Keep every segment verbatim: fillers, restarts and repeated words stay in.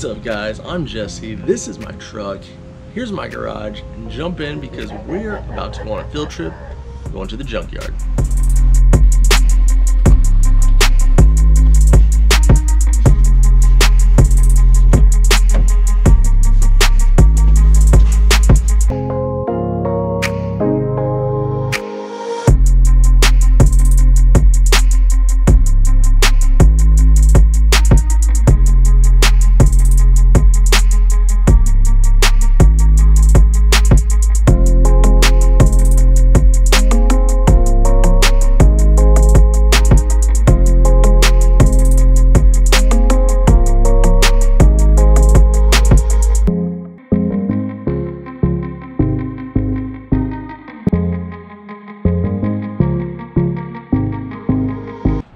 What's up guys, I'm Jesse, this is my truck, here's my garage, and jump in because we're about to go on a field trip, going to the junkyard.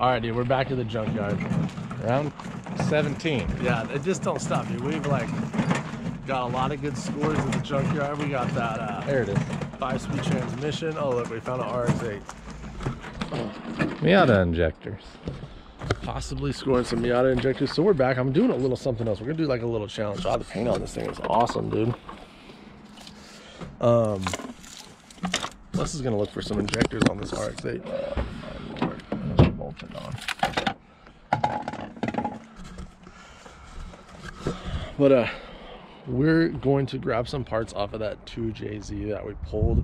All right, dude, we're back to the junkyard. Round seventeen. Yeah, it just don't stop, dude. We've like got a lot of good scores at the junkyard. We got that uh, there it is. five-speed transmission. Oh, look, we found an R X eight. Miata injectors. Possibly scoring some Miata injectors. So we're back. I'm doing a little something else. We're gonna do like a little challenge. Oh, the paint on this thing is awesome, dude. Um, Les is gonna look for some injectors on this R X eight. On. But uh, we're going to grab some parts off of that two J Z that we pulled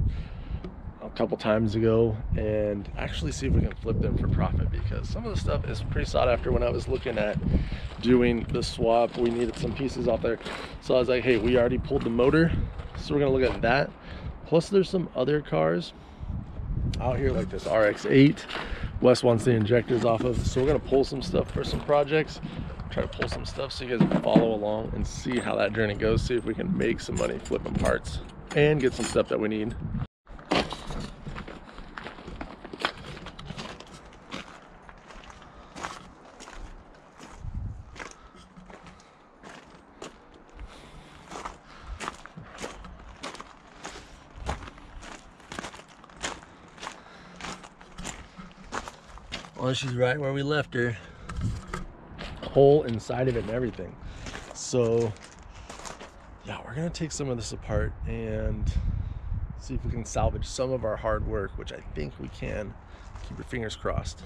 a couple times ago and actually see if we can flip them for profit, because some of the stuff is pretty sought after. When I was looking at doing the swap, we needed some pieces off there, so I was like, hey, we already pulled the motor, so we're gonna look at that. Plus there's some other cars out here like this R X eight Wes wants the injectors off of, so we're gonna pull some stuff for some projects, try to pull some stuff so you guys can follow along and see how that journey goes, see if we can make some money flipping parts and get some stuff that we need. Well, she's right where we left her. Hole inside of it and everything. So, yeah, we're gonna take some of this apart and see if we can salvage some of our hard work, which I think we can. Keep your fingers crossed.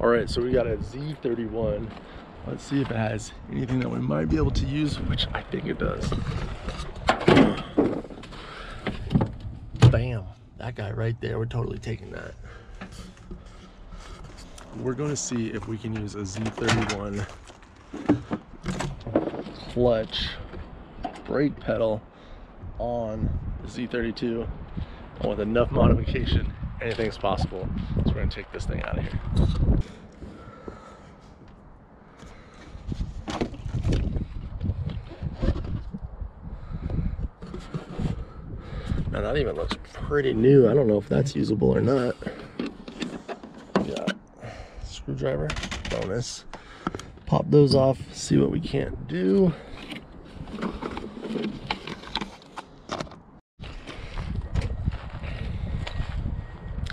All right, so we got a Z thirty-one. Let's see if it has anything that we might be able to use, which I think it does. Bam, that guy right there, we're totally taking that. We're gonna see if we can use a Z thirty-one clutch brake pedal on the Z thirty-two, and with enough modification, anything's possible. So we're gonna take this thing out of here. Now that even looks pretty new. I don't know if that's usable or not. We got screwdriver, bonus. Pop those off, see what we can't do.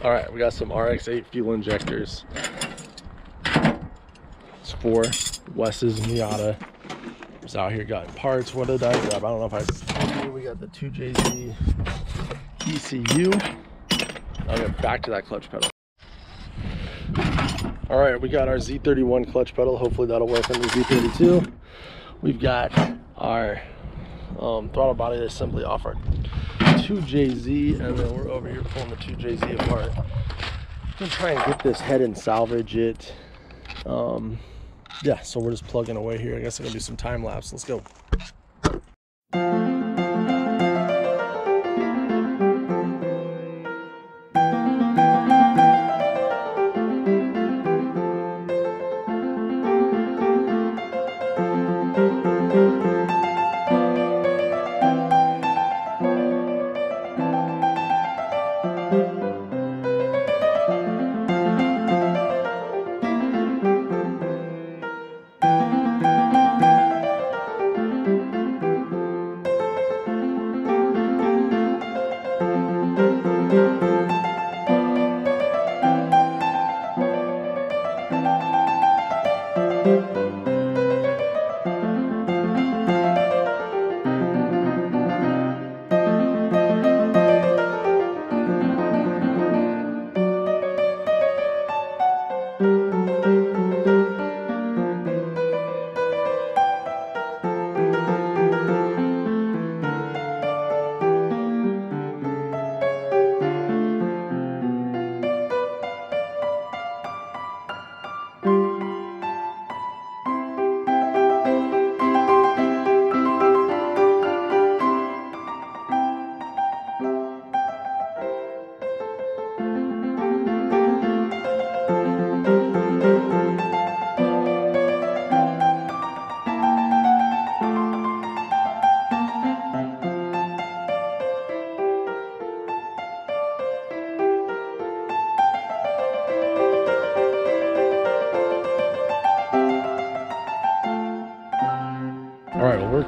All right, we got some R X eight fuel injectors. It's for Wes's Miata. It's out here got parts. What did I grab? I don't know if I told you. We got the two J Z E C U. I'll get back to that clutch pedal. All right, we got our Z thirty-one clutch pedal. Hopefully that'll work on the Z thirty-two. We've got our um, throttle body assembly off our two J Z, and then we're over here pulling the two J Z apart. I'm gonna try and get this head and salvage it. Um, yeah, so we're just plugging away here. I guess I'm gonna do some time lapse. Let's go. Thank you.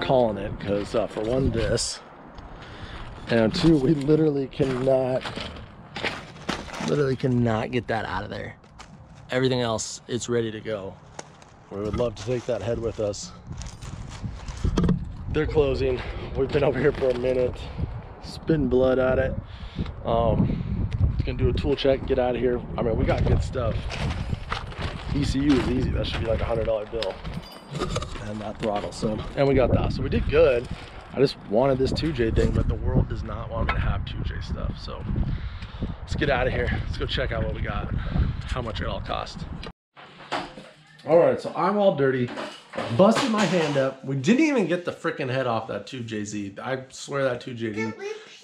calling it, because uh, for one, this, and two, we literally cannot, literally cannot get that out of there. Everything else, it's ready to go. We would love to take that head with us. They're closing. We've been over here for a minute, spitting blood at it. Um, gonna do a tool check, get out of here. I mean, we got good stuff. E C U is easy. That should be like a hundred dollar bill. And that throttle. So, and we got that. So we did good. I just wanted this two J thing, but the world does not want me to have two J stuff. So let's get out of here. Let's go check out what we got, how much it all cost. All right, so I'm all dirty, busted my hand up. We didn't even get the freaking head off that two J Z. I swear that two J Z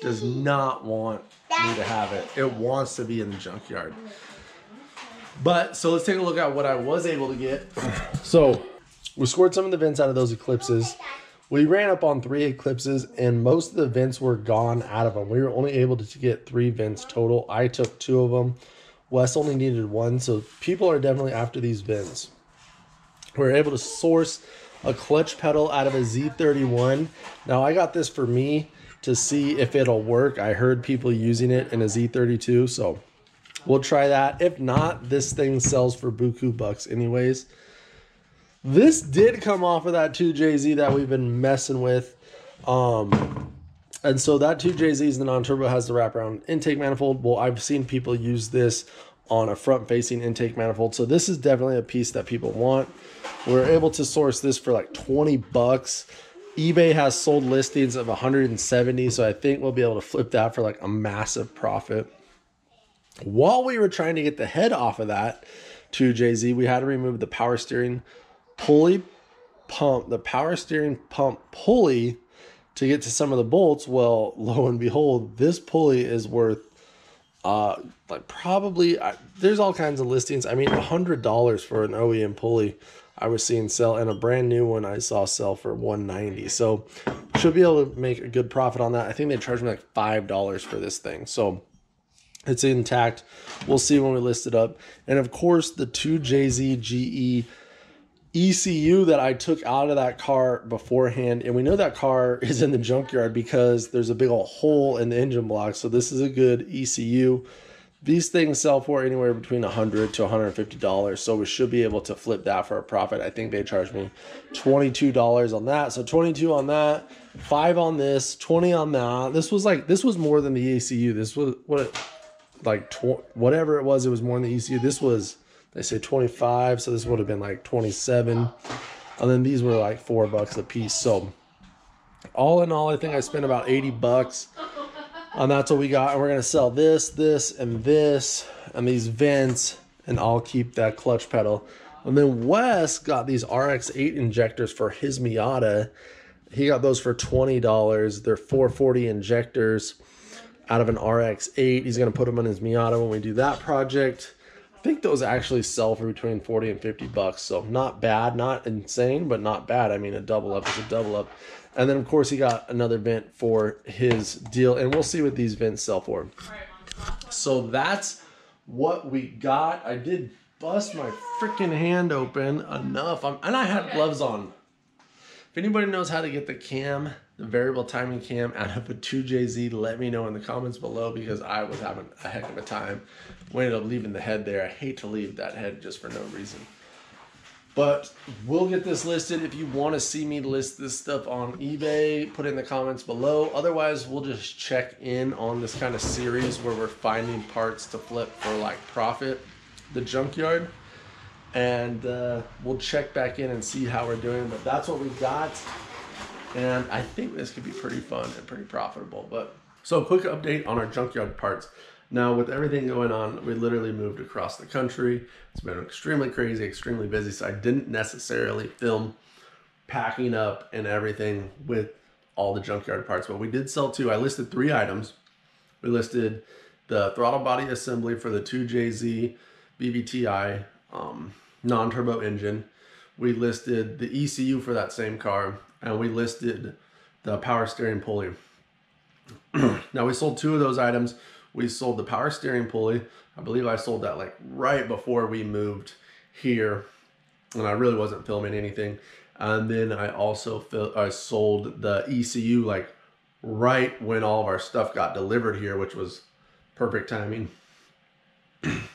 does not want me to have it. It wants to be in the junkyard. But, so let's take a look at what I was able to get. So, we scored some of the vents out of those Eclipses. We ran up on three Eclipses, and most of the vents were gone out of them. We were only able to get three vents total. I took two of them. Wes only needed one, so people are definitely after these vents. We were able to source a clutch pedal out of a Z thirty-one. Now, I got this for me to see if it'll work. I heard people using it in a Z thirty-two, so we'll try that. If not, this thing sells for buku bucks anyways. This did come off of that two J Z that we've been messing with. Um, and so that two J Z is the non-turbo, has the wraparound intake manifold. Well, I've seen people use this on a front-facing intake manifold. So this is definitely a piece that people want. We were able to source this for like twenty bucks. eBay has sold listings of one hundred seventy, so I think we'll be able to flip that for like a massive profit. While we were trying to get the head off of that two J Z, we had to remove the power steering pulley pump, the power steering pump pulley to get to some of the bolts. Well, lo and behold, this pulley is worth uh, like probably, I, there's all kinds of listings. I mean, one hundred dollars for an O E M pulley I was seeing sell, and a brand new one I saw sell for one ninety. So should be able to make a good profit on that. I think they charged me like five dollars for this thing. So it's intact. We'll see when we list it up. And of course, the two J Z G E E C U that I took out of that car beforehand. And we know that car is in the junkyard because there's a big old hole in the engine block. So this is a good E C U. These things sell for anywhere between one hundred to one hundred fifty dollars. So we should be able to flip that for a profit. I think they charged me twenty-two dollars on that. So twenty-two on that, five on this, twenty on that. This was like, this was more than the E C U. This was what it, like whatever it was, it was more than the E C U. This was, they say twenty-five, so this would have been like twenty-seven. And then these were like four bucks a piece. So all in all, I think I spent about eighty bucks. And that's what we got. And we're going to sell this, this, and this, and these vents, and I'll keep that clutch pedal. And then Wes got these R X eight injectors for his Miata. He got those for twenty dollars. They're four forty injectors out of an R X eight. He's going to put them on his Miata when we do that project. I think those actually sell for between forty and fifty bucks. So not bad, not insane, but not bad. I mean, a double up is a double up. And then of course he got another vent for his deal, and we'll see what these vents sell for. So that's what we got. I did bust my freaking hand open enough. I'm, and I had gloves on. If anybody knows how to get the cam, the variable timing cam, out of a two J Z, let me know in the comments below, because I was having a heck of a time. We ended up leaving the head there. I hate to leave that head just for no reason. But we'll get this listed. If you want to see me list this stuff on eBay, put it in the comments below. Otherwise, we'll just check in on this kind of series where we're finding parts to flip for like profit, the junkyard. And uh, we'll check back in and see how we're doing. But that's what we got. And I think this could be pretty fun and pretty profitable. But so, a quick update on our junkyard parts. Now, with everything going on, we literally moved across the country. It's been extremely crazy, extremely busy. So I didn't necessarily film packing up and everything with all the junkyard parts, but we did sell two. I listed three items. We listed the throttle body assembly for the two J Z B B T I um, non-turbo engine. We listed the E C U for that same car, and we listed the power steering pulley. Now, we sold two of those items. We sold the power steering pulley. I believe I sold that like right before we moved here, and I really wasn't filming anything. And then I also filled, I sold the E C U like right when all of our stuff got delivered here, which was perfect timing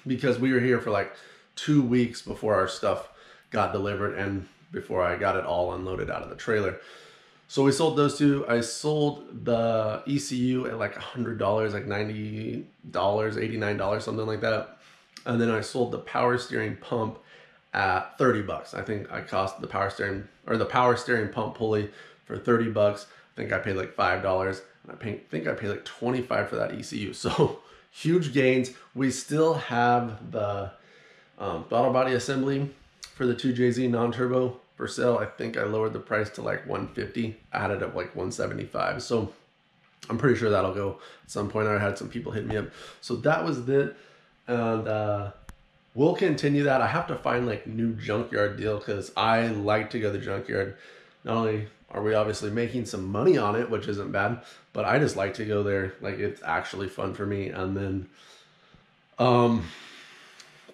because we were here for like two weeks before our stuff got delivered and before I got it all unloaded out of the trailer. So we sold those two. I sold the E C U at like a hundred dollars, like ninety dollars, eighty-nine dollars, something like that. And then I sold the power steering pump at thirty bucks. I think I cost the power steering or the power steering pump pulley for thirty bucks. I think I paid like five dollars. And I pay, think I paid like twenty-five for that E C U. So huge gains. We still have the um, throttle body assembly for the two J Z non-turbo for sale. I think I lowered the price to like one fifty. I had it at like one seventy-five. So I'm pretty sure that'll go at some point. I had some people hit me up. So that was it. And uh, we'll continue that. I have to find like new junkyard deal because I like to go to the junkyard. Not only are we obviously making some money on it, which isn't bad, but I just like to go there. Like it's actually fun for me. And then um,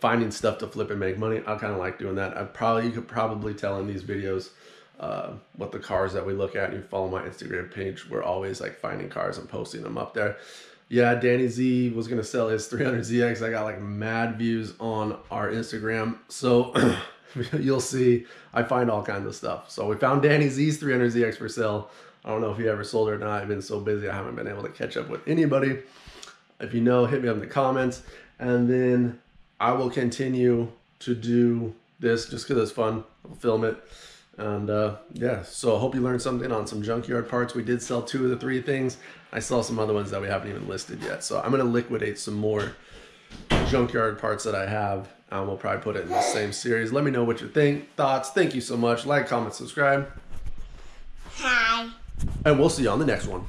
finding stuff to flip and make money. I kind of like doing that. I probably, you could probably tell in these videos uh, what the cars that we look at. You follow my Instagram page. We're always like finding cars and posting them up there. Yeah, Danny Z was gonna sell his three hundred Z X. I got like mad views on our Instagram. So you'll see, I find all kinds of stuff. So we found Danny Z's three hundred Z X for sale. I don't know if he ever sold it or not. I've been so busy, I haven't been able to catch up with anybody. If you know, hit me up in the comments. And then I will continue to do this just because it's fun. I'll film it. And uh, yeah, so I hope you learned something on some junkyard parts. We did sell two of the three things. I saw some other ones that we haven't even listed yet. So I'm gonna liquidate some more junkyard parts that I have. And we'll probably put it in the same series. Let me know what you think, thoughts. Thank you so much. Like, comment, subscribe. Hi. And we'll see you on the next one.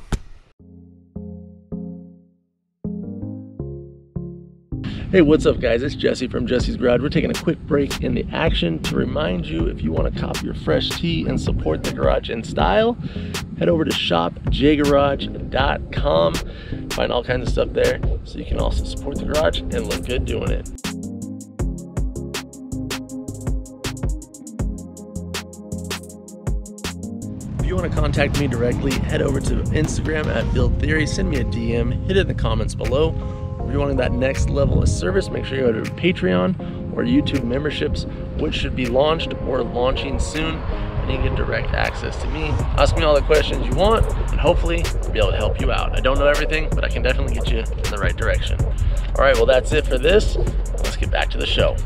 Hey, what's up guys? It's Jesse from Jesse's Garage. We're taking a quick break in the action to remind you, if you want to cop your fresh tee and support the garage in style, head over to shop j garage dot com. Find all kinds of stuff there so you can also support the garage and look good doing it. If you want to contact me directly, head over to Instagram at Build Theory, send me a D M, hit it in the comments below. If you wanted that next level of service, make sure you go to Patreon or YouTube memberships, which should be launched or launching soon, and you can get direct access to me. Ask me all the questions you want, and hopefully I'll be able to help you out. I don't know everything, but I can definitely get you in the right direction. All right, well that's it for this. Let's get back to the show.